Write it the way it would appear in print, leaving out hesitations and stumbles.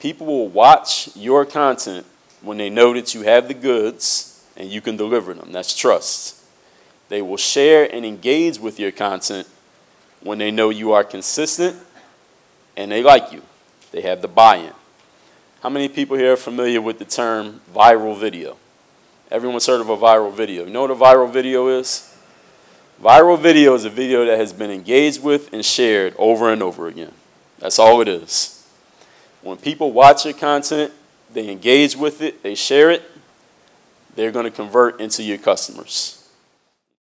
People will watch your content when they know that you have the goods and you can deliver them. That's trust. They will share and engage with your content when they know you are consistent and they like you. They have the buy-in. How many people here are familiar with the term viral video? Everyone's heard of a viral video. You know what a viral video is? Viral video is a video that has been engaged with and shared over and over again. That's all it is. When people watch your content, they engage with it, they share it, they're going to convert into your customers.